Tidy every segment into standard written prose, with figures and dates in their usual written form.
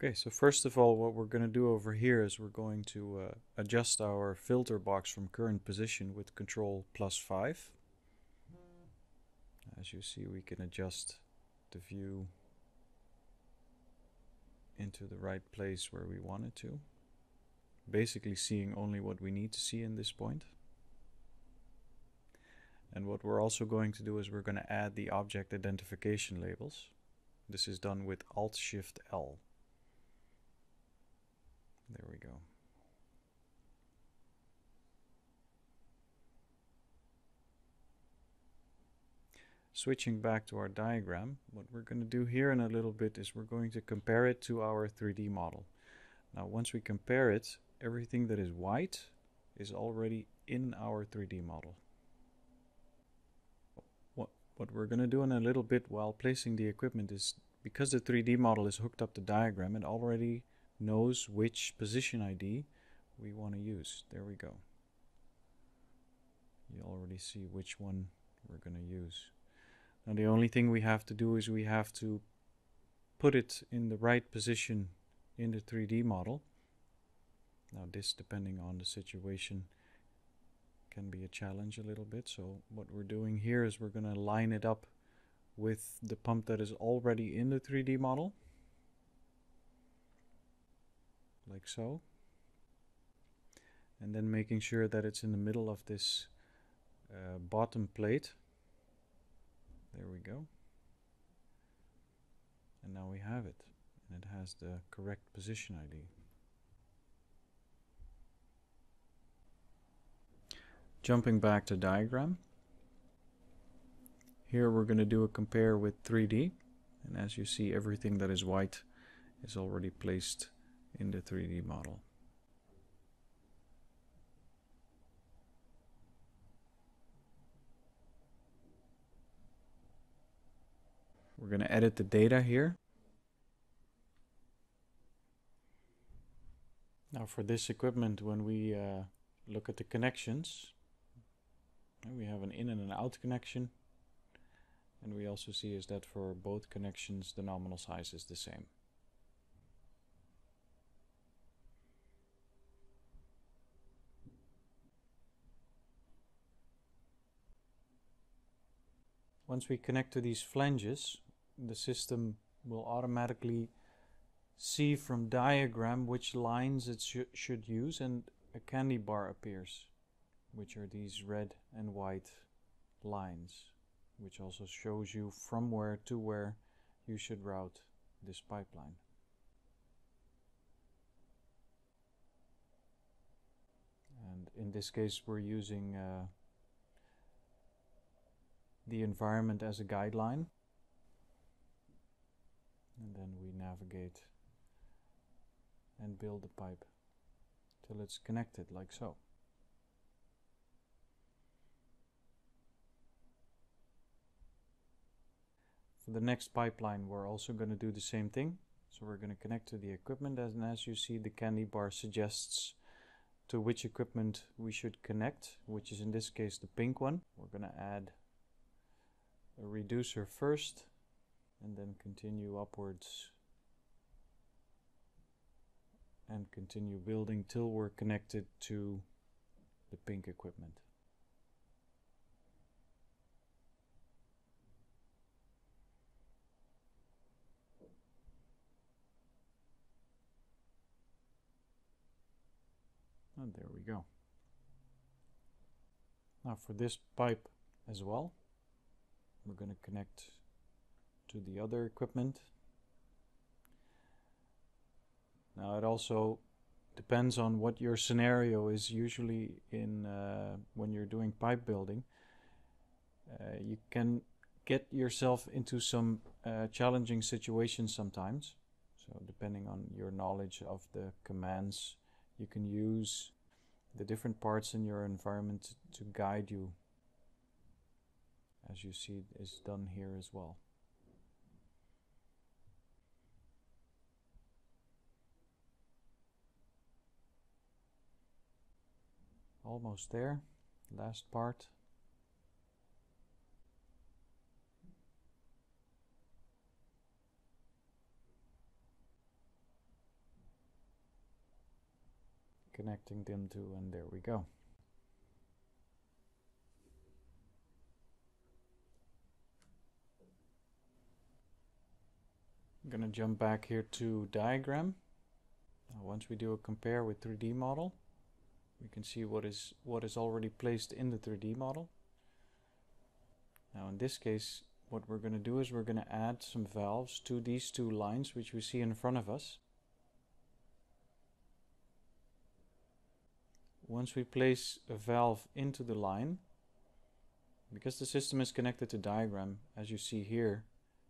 Okay, so first of all, what we're going to do over here is we're going to adjust our filter box from current position with Ctrl+5. As you see, we can adjust the view into the right place where we want it to. Basically seeing only what we need to see in this point. And what we're also going to do is we're going to add the object identification labels. This is done with Alt-Shift-L. There we go. Switching back to our diagram, what we're going to do here in a little bit is we're going to compare it to our 3D model. Now once we compare it, everything that is white is already in our 3D model. What we're going to do in a little bit while placing the equipment is, because the 3D model is hooked up to diagram, it already knows which position ID we want to use. There we go. You already see which one we're going to use. Now the only thing we have to do is we have to put it in the right position in the 3D model. Now this, depending on the situation, can be a challenge a little bit. So what we're doing here is we're going to line it up with the pump that is already in the 3D model. Like so. And then making sure that it's in the middle of this bottom plate. There we go. And now we have it. And it has the correct position ID. Jumping back to diagram. Here we're going to do a compare with 3D. And as you see, everything that is white is already placed in the 3D model. We're going to edit the data here. Now for this equipment, when we look at the connections, we have an in and an out connection. And we also see is that for both connections, the nominal size is the same. Once we connect to these flanges, the system will automatically see from diagram which lines it should use, and a candy bar appears, which are these red and white lines, which also shows you from where to where you should route this pipeline. And in this case, we're using the environment as a guideline, and then we navigate and build the pipe till it's connected, like so. For the next pipeline, we're also going to do the same thing. So we're going to connect to the equipment, and as you see, the candy bar suggests to which equipment we should connect, which is in this case the pink one. We're going to add a reducer first, and then continue upwards and continue building till we're connected to the pink equipment. And there we go. Now for this pipe as well, we're going to connect to the other equipment. Now it also depends on what your scenario is. Usually in when you're doing pipe building, you can get yourself into some challenging situations sometimes. So depending on your knowledge of the commands, you can use the different parts in your environment to guide you, as you see is done here as well. Almost there, last part. connecting them to, and there we go. I'm going to jump back here to diagram. Now once we do a compare with 3D model, we can see what is already placed in the 3D model. Now in this case, what we're going to do is we're going to add some valves to these two lines which we see in front of us. Once we place a valve into the line, because the system is connected to diagram, as you see here,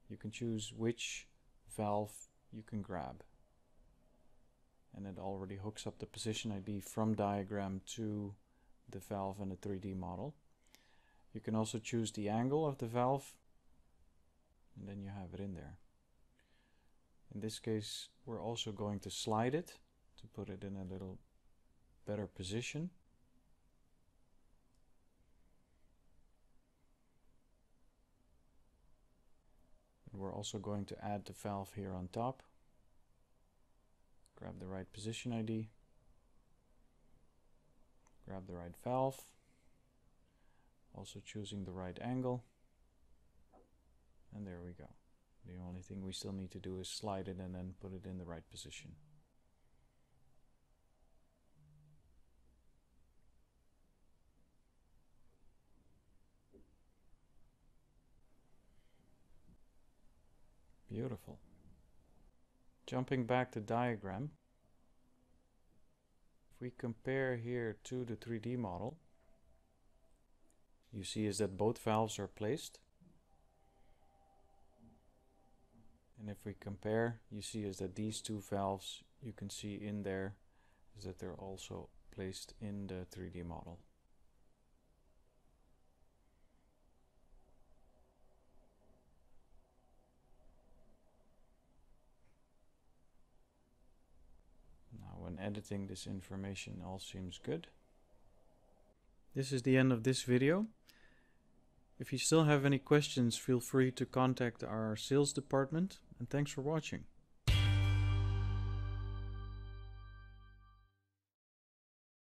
you can choose which valve you can grab. And it already hooks up the position ID from diagram to the valve in the 3D model. You can also choose the angle of the valve, and then you have it in there. In this case, we're also going to slide it to put it in a little better position. And we're also going to add the valve here on top. Grab the right position ID, grab the right valve, also choosing the right angle, and there we go. The only thing we still need to do is slide it and then put it in the right position. Beautiful. Jumping back to diagram, if we compare here to the 3D model, you see is that both valves are placed. And if we compare, you see is that these two valves, you can see in there, is that they're also placed in the 3D model. When editing this information, all seems good. This is the end of this video. If you still have any questions, feel free to contact our sales department, and thanks for watching.